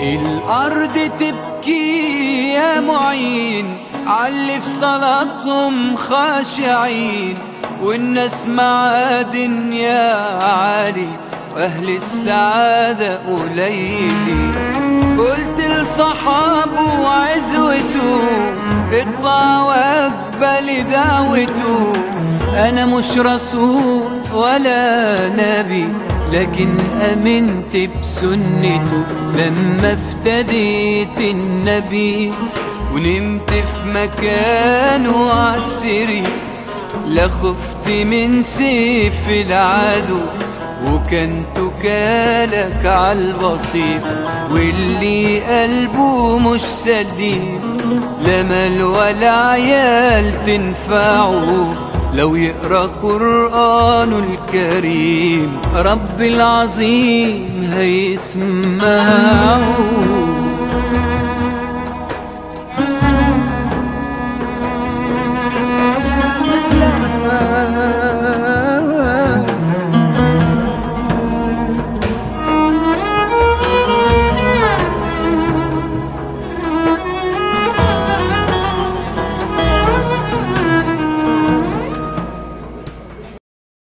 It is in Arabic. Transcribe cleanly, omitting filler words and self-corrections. الأرض تبكي يا معين عاللي في صلاتهم خاشعين، والناس معادن يا عالي وأهل السعادة قليلين. قلت لصحابه وعزوته اطلع واقبل دعوته، أنا مش رسول ولا نبي لكن أمنت بسنته. لما افتديت النبي ونمت في مكانه عالسري، لا خفت من سيف العدو وكان تكالك عالبصير. واللي قلبه مش سليم لا مال ولا عيال تنفعه، لو يقرأ قرآنه الكريم رب العظيم هيسمعه.